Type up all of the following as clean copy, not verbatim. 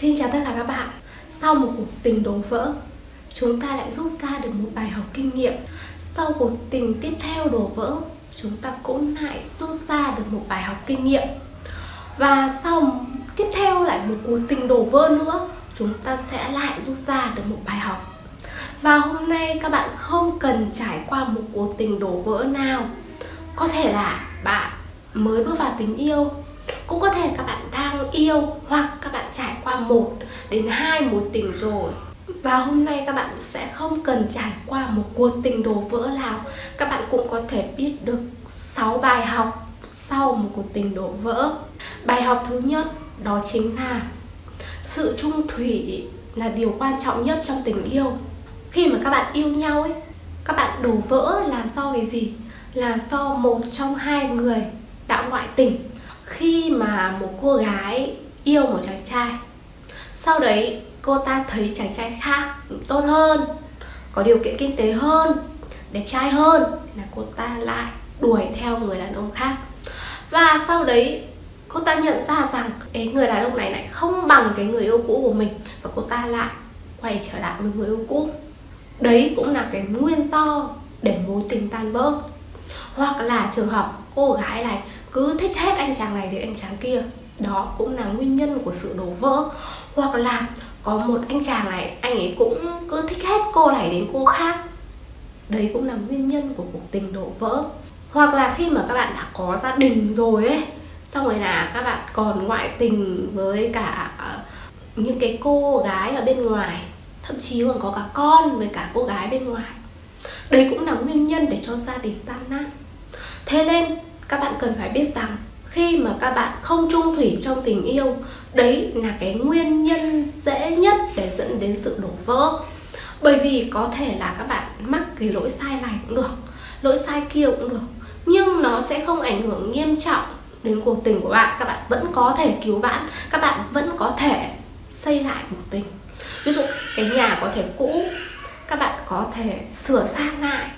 Xin chào tất cả các bạn. Sau một cuộc tình đổ vỡ, chúng ta lại rút ra được một bài học kinh nghiệm. Sau cuộc tình tiếp theo đổ vỡ, chúng ta cũng lại rút ra được một bài học kinh nghiệm. Và sau tiếp theo lại một cuộc tình đổ vỡ nữa, chúng ta sẽ lại rút ra được một bài học. Và hôm nay các bạn không cần trải qua một cuộc tình đổ vỡ nào. Có thể là bạn mới bước vào tình yêu, cũng có thể các bạn đang yêu, hoặc các bạn trải qua 1 đến 2 mối tình rồi. Và hôm nay các bạn sẽ không cần trải qua một cuộc tình đổ vỡ nào. Các bạn cũng có thể biết được 6 bài học sau một cuộc tình đổ vỡ. Bài học thứ nhất đó chính là sự chung thủy là điều quan trọng nhất trong tình yêu. Khi mà các bạn yêu nhau ấy, các bạn đổ vỡ là do cái gì? Là do một trong hai người đã ngoại tình. Khi mà một cô gái yêu một chàng trai, sau đấy cô ta thấy chàng trai khác tốt hơn, có điều kiện kinh tế hơn, đẹp trai hơn, là cô ta lại đuổi theo người đàn ông khác. Và sau đấy cô ta nhận ra rằng cái người đàn ông này lại không bằng cái người yêu cũ của mình, và cô ta lại quay trở lại với người yêu cũ. Đấy cũng là cái nguyên do để mối tình tan vỡ. Hoặc là trường hợp cô gái này cứ thích hết anh chàng này đến anh chàng kia, đó cũng là nguyên nhân của sự đổ vỡ. Hoặc là có một anh chàng này, anh ấy cũng cứ thích hết cô này đến cô khác, đấy cũng là nguyên nhân của cuộc tình đổ vỡ. Hoặc là khi mà các bạn đã có gia đình rồi ấy, xong rồi là các bạn còn ngoại tình với cả những cái cô gái ở bên ngoài, thậm chí còn có cả con với cả cô gái bên ngoài, đấy cũng là nguyên nhân để cho gia đình tan nát. Thế nên các bạn cần phải biết rằng khi mà các bạn không chung thủy trong tình yêu, đấy là cái nguyên nhân dễ nhất để dẫn đến sự đổ vỡ. Bởi vì có thể là các bạn mắc cái lỗi sai này cũng được, lỗi sai kia cũng được, nhưng nó sẽ không ảnh hưởng nghiêm trọng đến cuộc tình của bạn. Các bạn vẫn có thể cứu vãn, các bạn vẫn có thể xây lại cuộc tình. Ví dụ cái nhà có thể cũ, các bạn có thể sửa sang lại.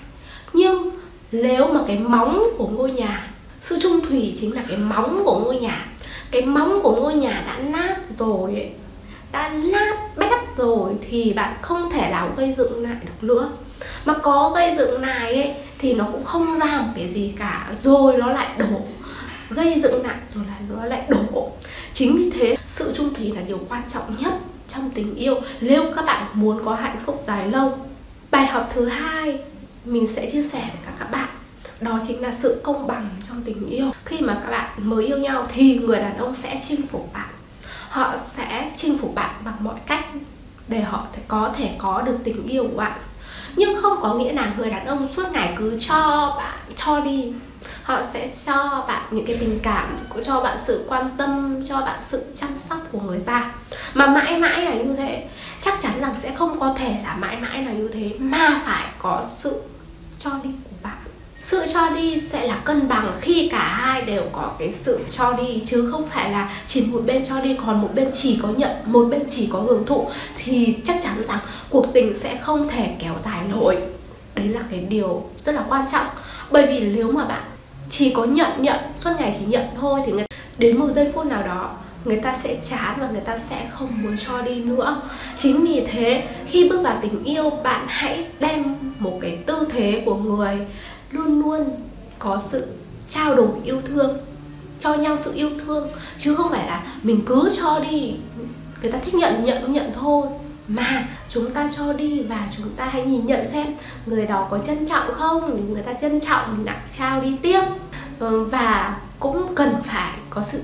Nhưng nếu mà cái móng của ngôi nhà, sự chung thủy chính là cái móng của ngôi nhà, cái móng của ngôi nhà đã nát rồi ấy, đã nát bét rồi, thì bạn không thể nào gây dựng lại được nữa. Mà có gây dựng lại ấy, thì nó cũng không ra một cái gì cả, rồi nó lại đổ. Gây dựng lại rồi là nó lại đổ. Chính vì thế sự chung thủy là điều quan trọng nhất trong tình yêu nếu các bạn muốn có hạnh phúc dài lâu. Bài học thứ hai mình sẽ chia sẻ với các bạn, đó chính là sự công bằng trong tình yêu. Khi mà các bạn mới yêu nhau thì người đàn ông sẽ chinh phục bạn. Họ sẽ chinh phục bạn bằng mọi cách để họ có thể có được tình yêu của bạn. Nhưng không có nghĩa là người đàn ông suốt ngày cứ cho bạn, cho đi. Họ sẽ cho bạn những cái tình cảm, cho bạn sự quan tâm, cho bạn sự chăm sóc của người ta. Mà mãi mãi là như thế, chắc chắn rằng sẽ không có thể là mãi mãi là như thế, mà phải có sự cho đi của bạn. Sự cho đi sẽ là cân bằng khi cả hai đều có cái sự cho đi, chứ không phải là chỉ một bên cho đi còn một bên chỉ có nhận, một bên chỉ có hưởng thụ, thì chắc chắn rằng cuộc tình sẽ không thể kéo dài nổi. Đấy là cái điều rất là quan trọng. Bởi vì nếu mà bạn chỉ có nhận, suốt ngày chỉ nhận thôi, thì đến một giây phút nào đó người ta sẽ chán và người ta sẽ không muốn cho đi nữa. Chính vì thế khi bước vào tình yêu, bạn hãy đem một cái tư thế của người luôn luôn có sự trao đổi yêu thương, cho nhau sự yêu thương, chứ không phải là mình cứ cho đi, người ta thích nhận thôi. Mà chúng ta cho đi và chúng ta hãy nhìn nhận xem người đó có trân trọng không, nếu người ta trân trọng mình đã trao đi tiếp. Và cũng cần phải có sự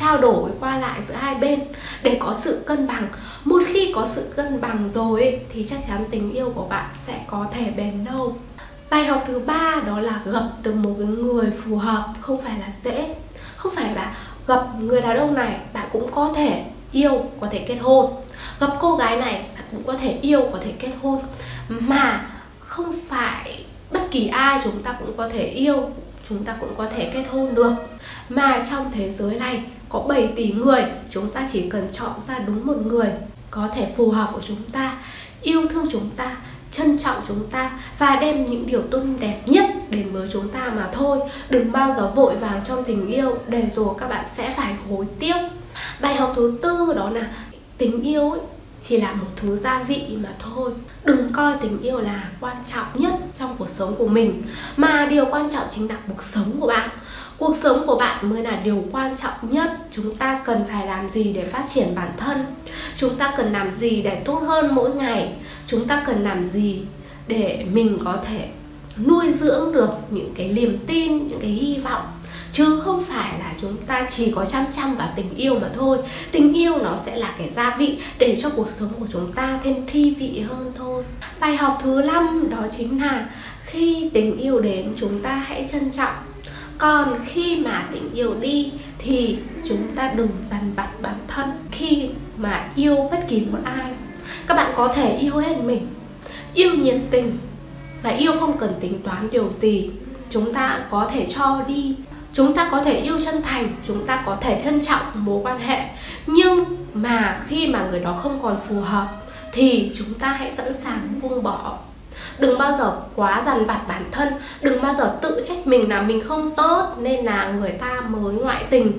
trao đổi qua lại giữa hai bên để có sự cân bằng. Một khi có sự cân bằng rồi thì chắc chắn tình yêu của bạn sẽ có thể bền lâu. Bài học thứ ba đó là gặp được một cái người phù hợp không phải là dễ. Không phải bạn gặp người đàn ông này bạn cũng có thể yêu, có thể kết hôn, gặp cô gái này bạn cũng có thể yêu, có thể kết hôn, mà không phải bất kỳ ai chúng ta cũng có thể yêu, chúng ta cũng có thể kết hôn được. Mà trong thế giới này có 7 tỷ người, chúng ta chỉ cần chọn ra đúng một người có thể phù hợp với chúng ta, yêu thương chúng ta, trân trọng chúng ta và đem những điều tốt đẹp nhất đến với chúng ta mà thôi. Đừng bao giờ vội vàng trong tình yêu để rồi các bạn sẽ phải hối tiếc. Bài học thứ tư đó là Tình yêu ấy chỉ là một thứ gia vị mà thôi. Đừng coi tình yêu là quan trọng nhất trong cuộc sống của mình, mà điều quan trọng chính là cuộc sống của bạn. Cuộc sống của bạn mới là điều quan trọng nhất. Chúng ta cần phải làm gì để phát triển bản thân? Chúng ta cần làm gì để tốt hơn mỗi ngày? Chúng ta cần làm gì để mình có thể nuôi dưỡng được những cái niềm tin, những cái hy vọng, chứ không phải là chúng ta chỉ có chăm chăm vào tình yêu mà thôi. Tình yêu nó sẽ là cái gia vị để cho cuộc sống của chúng ta thêm thi vị hơn thôi. Bài học thứ 5 đó chính là khi tình yêu đến chúng ta hãy trân trọng, còn khi mà tình yêu đi thì chúng ta đừng dằn vặt bản thân. Khi mà yêu bất kỳ một ai, các bạn có thể yêu hết mình, yêu nhiệt tình và yêu không cần tính toán điều gì. Chúng ta có thể cho đi, chúng ta có thể yêu chân thành, chúng ta có thể trân trọng mối quan hệ. Nhưng mà khi mà người đó không còn phù hợp thì chúng ta hãy sẵn sàng buông bỏ. Đừng bao giờ quá dằn vặt bản thân, đừng bao giờ tự trách mình là mình không tốt nên là người ta mới ngoại tình.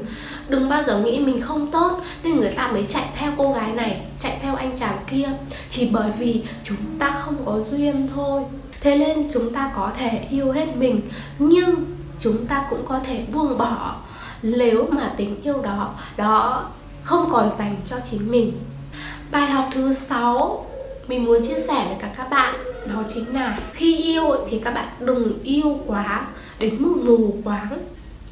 Đừng bao giờ nghĩ mình không tốt nên người ta mới chạy theo cô gái này, chạy theo anh chàng kia, chỉ bởi vì chúng ta không có duyên thôi. Thế nên chúng ta có thể yêu hết mình, nhưng chúng ta cũng có thể buông bỏ nếu mà tình yêu đó không còn dành cho chính mình. Bài học thứ 6 mình muốn chia sẻ với cả các bạn đó chính là khi yêu thì các bạn đừng yêu quá đến mức mù quáng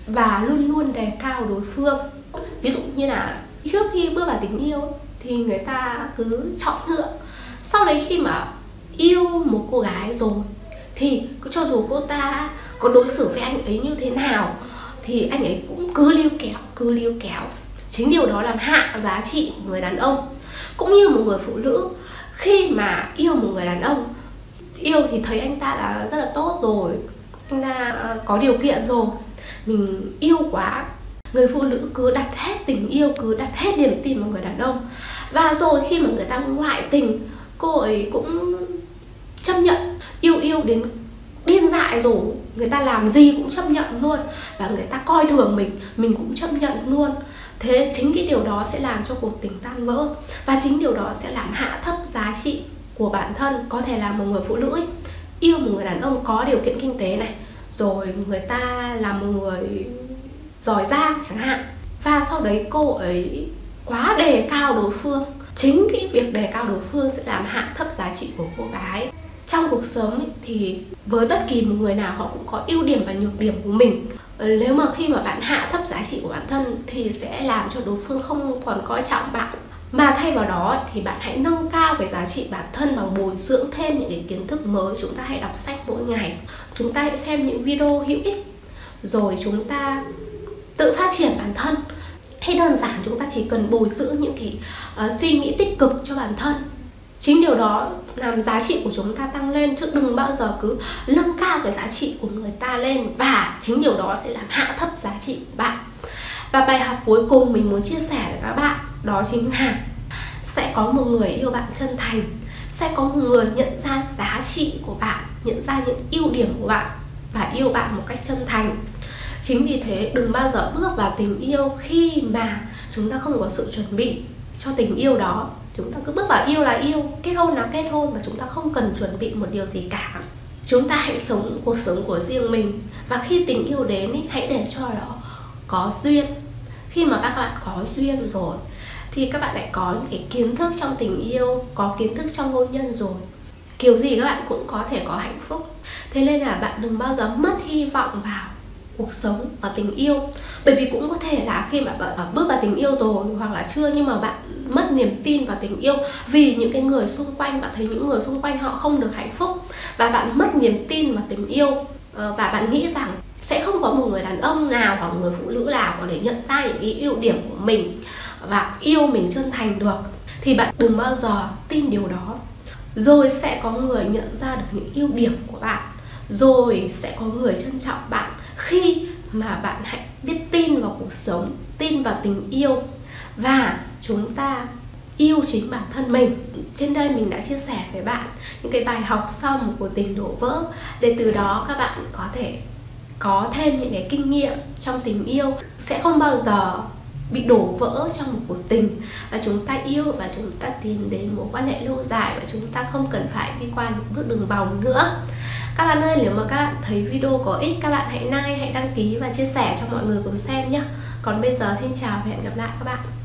và luôn luôn đề cao đối phương. Ví dụ như là trước khi bước vào tình yêu thì người ta cứ chọn lựa, sau đấy khi mà yêu một cô gái rồi thì cho dù cô ta có đối xử với anh ấy như thế nào thì anh ấy cũng cứ líu kéo. Chính điều đó làm hạ giá trị người đàn ông. Cũng như một người phụ nữ khi mà yêu một người đàn ông, yêu thì thấy anh ta là rất là tốt rồi, anh ta có điều kiện rồi, mình yêu quá. Người phụ nữ cứ đặt hết tình yêu, cứ đặt hết niềm tin vào người đàn ông. Và rồi khi mà người ta ngoại tình, cô ấy cũng chấp nhận. Yêu đến điên dại rồi, người ta làm gì cũng chấp nhận luôn. Và người ta coi thường mình cũng chấp nhận luôn. Thế chính cái điều đó sẽ làm cho cuộc tình tan vỡ. Và chính điều đó sẽ làm hạ thấp giá trị của bản thân. Có thể là một người phụ nữ yêu một người đàn ông có điều kiện kinh tế này, rồi người ta là một người giỏi giang chẳng hạn, và sau đấy cô ấy quá đề cao đối phương. Chính cái việc đề cao đối phương sẽ làm hạ thấp giá trị của cô gái. Trong cuộc sống thì với bất kỳ một người nào họ cũng có ưu điểm và nhược điểm của mình. Nếu mà khi mà bạn hạ thấp giá trị của bản thân thì sẽ làm cho đối phương không còn coi trọng bạn. Mà thay vào đó thì bạn hãy nâng cao cái giá trị bản thân bằng bồi dưỡng thêm những cái kiến thức mới. Chúng ta hãy đọc sách mỗi ngày, chúng ta hãy xem những video hữu ích, rồi chúng ta tự phát triển bản thân. Hay đơn giản chúng ta chỉ cần bồi dưỡng những cái suy nghĩ tích cực cho bản thân. Chính điều đó làm giá trị của chúng ta tăng lên, chứ đừng bao giờ cứ nâng cao cái giá trị của người ta lên, và chính điều đó sẽ làm hạ thấp giá trị của bạn. Và bài học cuối cùng mình muốn chia sẻ với các bạn đó chính là sẽ có một người yêu bạn chân thành, sẽ có một người nhận ra giá trị của bạn, nhận ra những ưu điểm của bạn và yêu bạn một cách chân thành. Chính vì thế đừng bao giờ bước vào tình yêu khi mà chúng ta không có sự chuẩn bị cho tình yêu đó. Chúng ta cứ bước vào yêu là yêu, kết hôn là kết hôn, và chúng ta không cần chuẩn bị một điều gì cả. Chúng ta hãy sống cuộc sống của riêng mình, và khi tình yêu đến ý, hãy để cho nó có duyên. Khi mà các bạn có duyên rồi thì các bạn lại có những cái kiến thức trong tình yêu, có kiến thức trong hôn nhân rồi, kiểu gì các bạn cũng có thể có hạnh phúc. Thế nên là bạn đừng bao giờ mất hy vọng vào cuộc sống và tình yêu. Bởi vì cũng có thể là khi mà bạn bước vào tình yêu rồi hoặc là chưa, nhưng mà bạn mất niềm tin vào tình yêu vì những cái người xung quanh. Bạn thấy những người xung quanh họ không được hạnh phúc và bạn mất niềm tin vào tình yêu, và bạn nghĩ rằng sẽ không có một người đàn ông nào hoặc người phụ nữ nào có thể nhận ra những cái ưu điểm của mình và yêu mình chân thành được, thì bạn đừng bao giờ tin điều đó. Rồi sẽ có người nhận ra được những ưu điểm của bạn, rồi sẽ có người trân trọng bạn khi mà bạn hãy biết tin vào cuộc sống, tin vào tình yêu, và chúng ta yêu chính bản thân mình. Trên đây mình đã chia sẻ với bạn những cái bài học xong của tình đổ vỡ, để từ đó các bạn có thể có thêm những cái kinh nghiệm trong tình yêu, sẽ không bao giờ bị đổ vỡ trong một cuộc tình, và chúng ta yêu và chúng ta tìm đến mối quan hệ lâu dài và chúng ta không cần phải đi qua những bước đường vòng nữa. Các bạn ơi, nếu mà các bạn thấy video có ích, các bạn hãy like, hãy đăng ký và chia sẻ cho mọi người cùng xem nhé. Còn bây giờ xin chào và hẹn gặp lại các bạn.